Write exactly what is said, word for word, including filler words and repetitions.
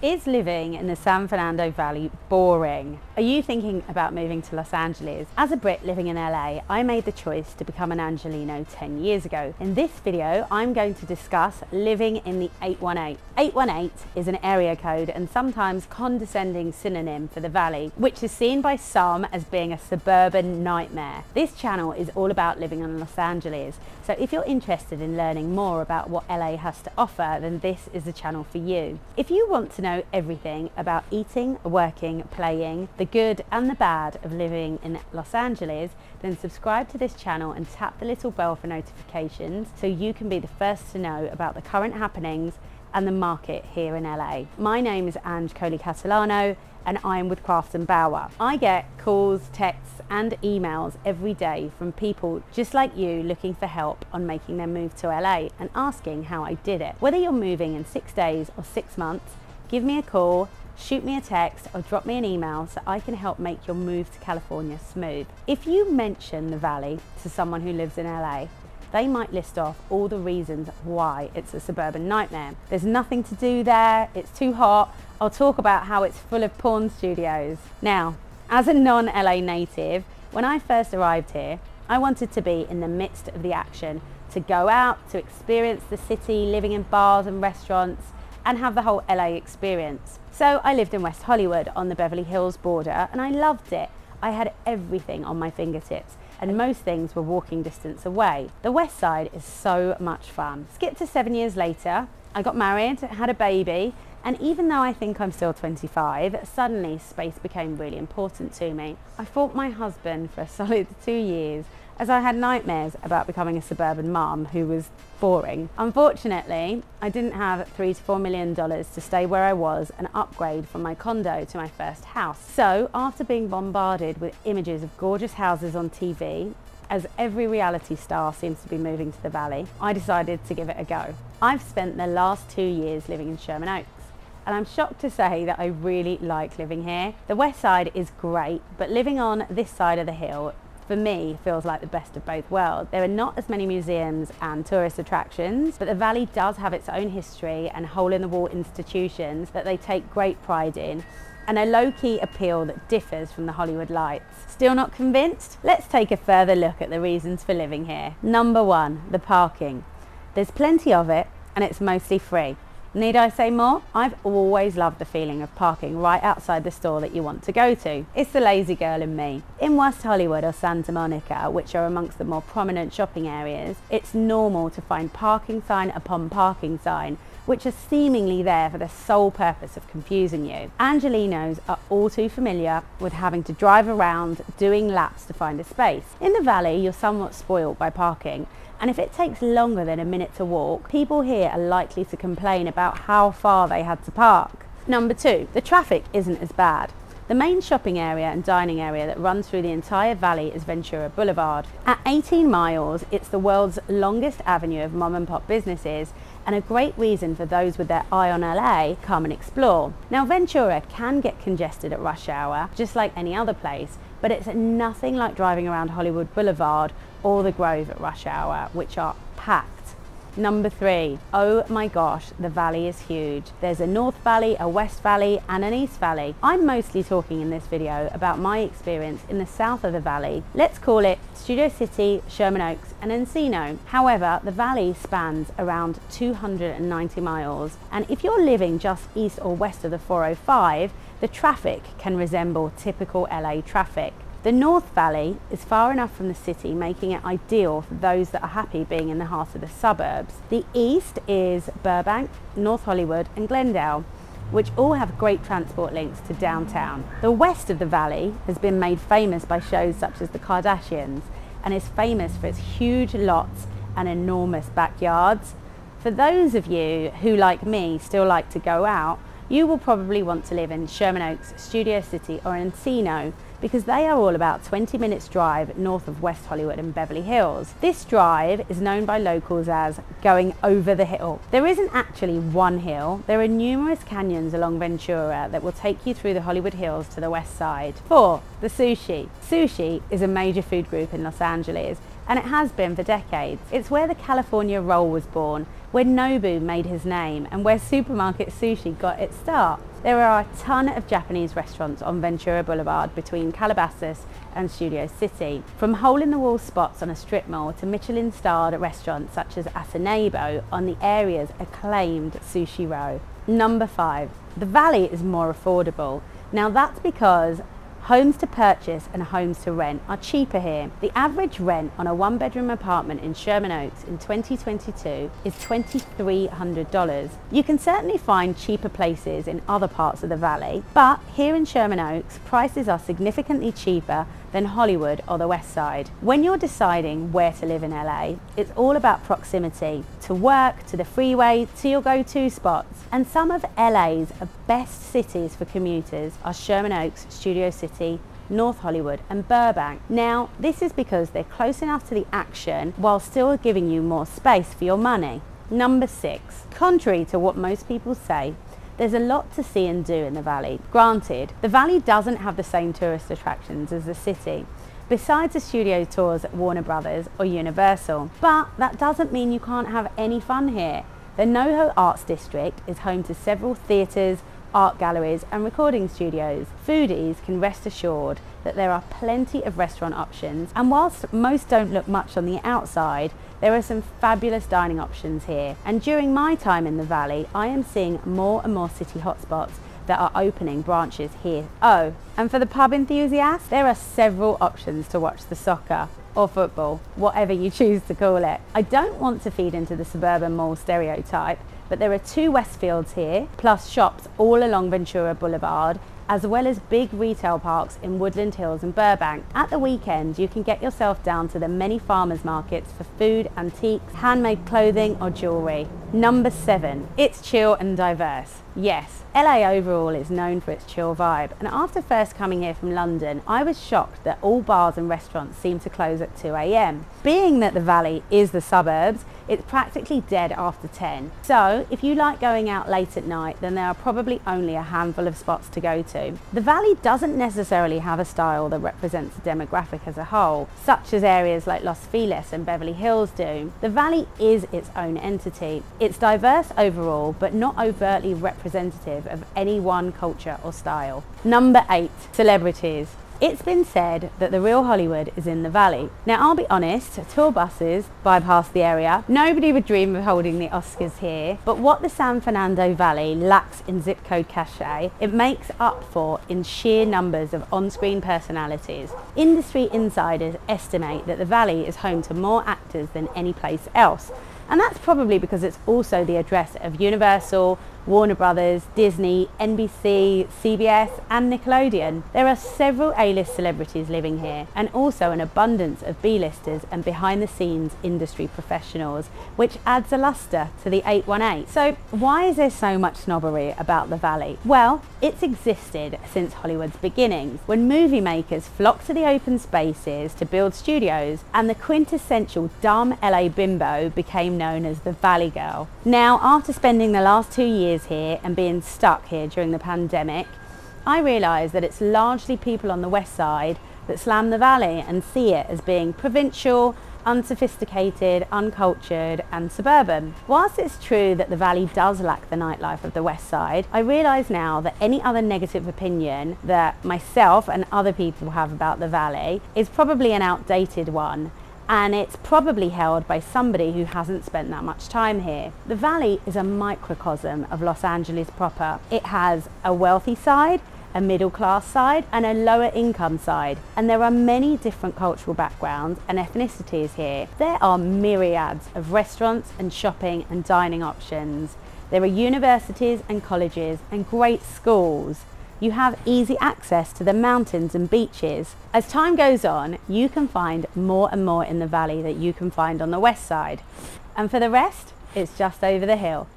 Is living in the San Fernando Valley boring? Are you thinking about moving to Los Angeles? As a Brit living in L A, I made the choice to become an Angelino ten years ago. In this video, I'm going to discuss living in the eight one eight. eight one eight is an area code and sometimes condescending synonym for the Valley, which is seen by some as being a suburban nightmare. This channel is all about living in Los Angeles, so if you're interested in learning more about what L A has to offer, then this is the channel for you. If you want to know know everything about eating, working, playing, the good and the bad of living in Los Angeles, then subscribe to this channel and tap the little bell for notifications so you can be the first to know about the current happenings and the market here in L A. My name is Anj Kohli Catalano and I'm with Crafts and Bauer. I get calls, texts and emails every day from people just like you looking for help on making their move to L A and asking how I did it. Whether you're moving in six days or six months, give me a call, shoot me a text or drop me an email so I can help make your move to California smooth. If you mention the Valley to someone who lives in L A, they might list off all the reasons why it's a suburban nightmare. There's nothing to do there, it's too hot, I'll talk about how it's full of porn studios. Now, as a non-L A native, when I first arrived here, I wanted to be in the midst of the action, to go out, to experience the city, living in bars and restaurants, and have the whole L A experience. So I lived in West Hollywood on the Beverly Hills border and I loved it. I had everything on my fingertips and most things were walking distance away. The West Side is so much fun. Skip to seven years later, I got married, had a baby, and even though I think I'm still twenty-five, suddenly space became really important to me. I fought my husband for a solid two years as I had nightmares about becoming a suburban mum who was boring. Unfortunately, I didn't have three to four million dollars to stay where I was and upgrade from my condo to my first house. So after being bombarded with images of gorgeous houses on T V, as every reality star seems to be moving to the Valley, I decided to give it a go. I've spent the last two years living in Sherman Oaks, and I'm shocked to say that I really like living here. The West Side is great, but living on this side of the hill for me feels like the best of both worlds. There are not as many museums and tourist attractions, but the Valley does have its own history and hole-in-the-wall institutions that they take great pride in, and a low-key appeal that differs from the Hollywood lights. Still not convinced? Let's take a further look at the reasons for living here. Number one, the parking. There's plenty of it and it's mostly free. Need I say more? I've always loved the feeling of parking right outside the store that you want to go to. It's the lazy girl in me. In West Hollywood or Santa Monica, which are amongst the more prominent shopping areas, it's normal to find parking sign upon parking sign, which are seemingly there for the sole purpose of confusing you. Angelinos are all too familiar with having to drive around, doing laps to find a space. In the Valley, you're somewhat spoiled by parking, and if it takes longer than a minute to walk, people here are likely to complain about how far they had to park. Number two, the traffic isn't as bad. The main shopping area and dining area that runs through the entire Valley is Ventura Boulevard. At eighteen miles, it's the world's longest avenue of mom and pop businesses and a great reason for those with their eye on L A come and explore. Now, Ventura can get congested at rush hour, just like any other place, but it's nothing like driving around Hollywood Boulevard or The Grove at rush hour, which are packed. Number three, oh my gosh, the Valley is huge. There's a North Valley, a West Valley, and an East Valley. I'm mostly talking in this video about my experience in the south of the Valley. Let's call it Studio City, Sherman Oaks, and Encino. However, the Valley spans around two hundred ninety miles, and if you're living just east or west of the four oh five, the traffic can resemble typical L A traffic. The North Valley is far enough from the city, making it ideal for those that are happy being in the heart of the suburbs. The East is Burbank, North Hollywood and Glendale, which all have great transport links to downtown. The West of the Valley has been made famous by shows such as The Kardashians and is famous for its huge lots and enormous backyards. For those of you who, like me, still like to go out, you will probably want to live in Sherman Oaks, Studio City or Encino, because they are all about twenty minutes drive north of West Hollywood and Beverly Hills. This drive is known by locals as going over the hill. There isn't actually one hill. There are numerous canyons along Ventura that will take you through the Hollywood Hills to the west side. Four, the sushi. Sushi is a major food group in Los Angeles, and it has been for decades. It's where the California roll was born, when Nobu made his name and where supermarket sushi got its start. There are a ton of Japanese restaurants on Ventura Boulevard between Calabasas and Studio City, from hole-in-the-wall spots on a strip mall to Michelin-starred restaurants such as Asanebo on the area's acclaimed sushi row. Number five, the Valley is more affordable. Now that's because homes to purchase and homes to rent are cheaper here. The average rent on a one-bedroom apartment in Sherman Oaks in twenty twenty-two is two thousand three hundred dollars. You can certainly find cheaper places in other parts of the valley, but here in Sherman Oaks, prices are significantly cheaper than Hollywood or the West Side. When you're deciding where to live in L A, it's all about proximity to work, to the freeway, to your go-to spots. And some of L A's best cities for commuters are Sherman Oaks, Studio City, North Hollywood and Burbank. Now, this is because they're close enough to the action while still giving you more space for your money. Number six, contrary to what most people say, there's a lot to see and do in the valley. Granted, the valley doesn't have the same tourist attractions as the city, besides the studio tours at Warner Brothers or Universal. But that doesn't mean you can't have any fun here. The NoHo Arts District is home to several theatres, art galleries and recording studios. Foodies can rest assured that there are plenty of restaurant options, and whilst most don't look much on the outside, there are some fabulous dining options here. And during my time in the valley, I am seeing more and more city hotspots that are opening branches here. Oh, and for the pub enthusiasts, there are several options to watch the soccer or football, whatever you choose to call it. I don't want to feed into the suburban mall stereotype, but there are two Westfields here, plus shops all along Ventura Boulevard, as well as big retail parks in Woodland Hills and Burbank. At the weekend, you can get yourself down to the many farmers markets for food, antiques, handmade clothing or jewellery. Number seven, it's chill and diverse. Yes, L A overall is known for its chill vibe, and after first coming here from London, I was shocked that all bars and restaurants seem to close at two A M. Being that the valley is the suburbs, it's practically dead after ten. So if you like going out late at night, then there are probably only a handful of spots to go to. The valley doesn't necessarily have a style that represents the demographic as a whole, such as areas like Los Feliz and Beverly Hills do. The valley is its own entity. It's diverse overall, but not overtly representative representative of any one culture or style. Number eight, celebrities. It's been said that the real Hollywood is in the valley. Now I'll be honest, tour buses bypass the area. Nobody would dream of holding the Oscars here, but what the San Fernando Valley lacks in zip code cachet, it makes up for in sheer numbers of on-screen personalities. Industry insiders estimate that the valley is home to more actors than any place else. And that's probably because it's also the address of Universal, Warner Brothers, Disney, N B C, C B S and Nickelodeon. There are several A-list celebrities living here, and also an abundance of B-listers and behind-the-scenes industry professionals, which adds a lustre to the eight one eight. So why is there so much snobbery about the valley? Well, it's existed since Hollywood's beginnings, when movie makers flocked to the open spaces to build studios, and the quintessential dumb L A bimbo became known as the Valley Girl. Now, after spending the last two years here and being stuck here during the pandemic, I realised that it's largely people on the west side that slam the valley and see it as being provincial, unsophisticated, uncultured and suburban. Whilst it's true that the valley does lack the nightlife of the west side, I realise now that any other negative opinion that myself and other people have about the valley is probably an outdated one, and it's probably held by somebody who hasn't spent that much time here. The valley is a microcosm of Los Angeles proper. It has a wealthy side, a middle class side and a lower income side, and there are many different cultural backgrounds and ethnicities here. There are myriads of restaurants and shopping and dining options. There are universities and colleges and great schools. You have easy access to the mountains and beaches. As time goes on, you can find more and more in the valley that you can find on the west side. And for the rest, it's just over the hill.